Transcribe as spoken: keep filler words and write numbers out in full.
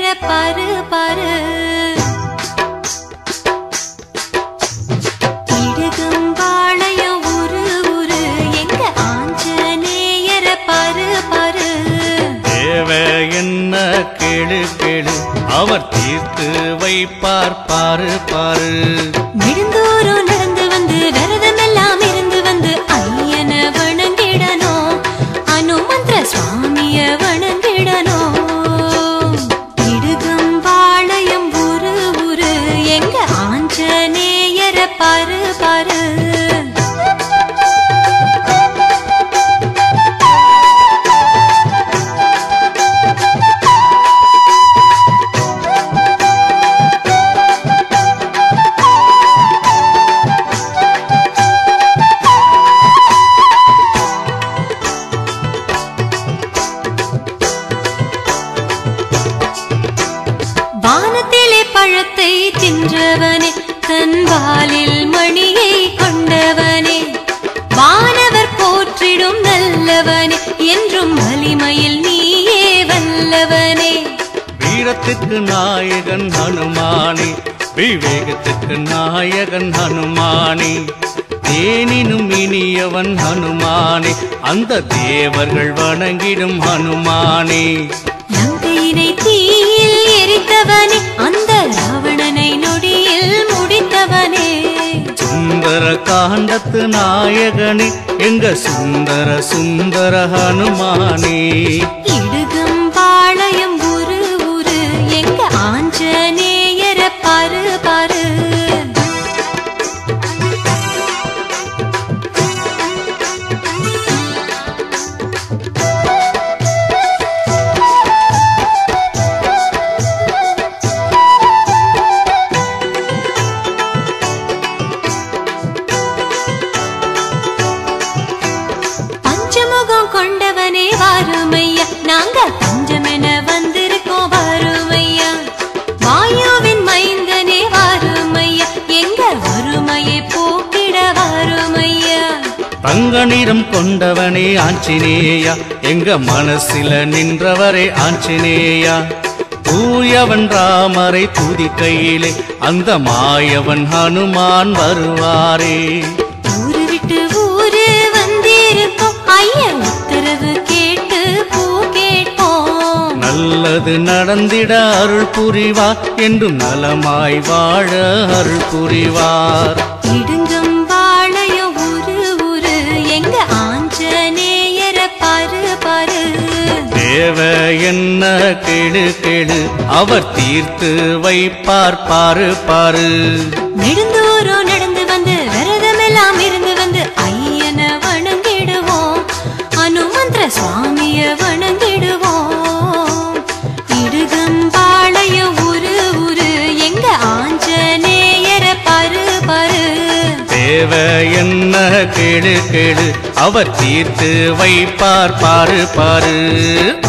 तेरे पर पर அவர் தீர்த்து வைப்பார் பாரு பாரு நெடுந்தோறு நடந்து வந்து விரதமெல்லாம் இருந்து வந்து ஐயன வணங்கிடனோ அனுமந்திர சுவாமிய வணங்கிடனோ இடுகம்பாளையம் ஊரு ஊரு எங்க ஆஞ்சநேயர பாரு பாரு नायकन हनुमाने विवेकत्तुक्कु नायकन हनुमाने தேனினும் இனியவன் हनुमाने அந்த தேவர்கள் வணங்கிடும் हनुमाने லங்கையினை தீயில் எரித்தவனே அந்த ராவணனை நொடியில் முடித்தவனே சுந்தர காண்டத்து நாயகனே எங்க சுந்தர சுந்தர हनुमाने ஆஞ்சநேயர பாரு பாரு பஞ்சமுகம் கொண்டவனே வாருமையா நாங்க பஞ்சமென வந்திருக்கோம் வாருமையா வாயுவின் மைந்தனே வாருமையா எங்க வறுமையை போக்கிட வாருமையா தங்க நிறம் கொண்டவனே ஆஞ்சநேயா எங்க மனசில நின்றவரே ஆஞ்சநேயா தூயவன் ராமரை தூதி கையிலே அந்த மாயவன் ஹனுமான் வருவாரே ஊரு விட்டு ஊரு வந்திருக்கும் ஐயன் உத்தரவு கேட்டு போ கேட்போம் நல்லது நடந்திட அருள் புரிவார் என்றும் நலமாய் வாழ அருள் புரிவார் இடுங்கம்பாளையம் ஊரு ஊரு எங்க ஆஞ்சநேயர பாரு பாரு தேவ என்ன கேளு கேளு அவர் தீர்த்து வைப்பார் பாரு பாரு நெடுந்தோறும் நடந்து வந்து விரதமெல்லாம் இருந்து வந்து ஐயன வணங்கிடுவோம் அனுமந்திர சுவாமிய வணங்கிடுவோம் தேவ என்ன கேளு கேளு அவர் தீர்த்து வைப்பார் பாரு பாரு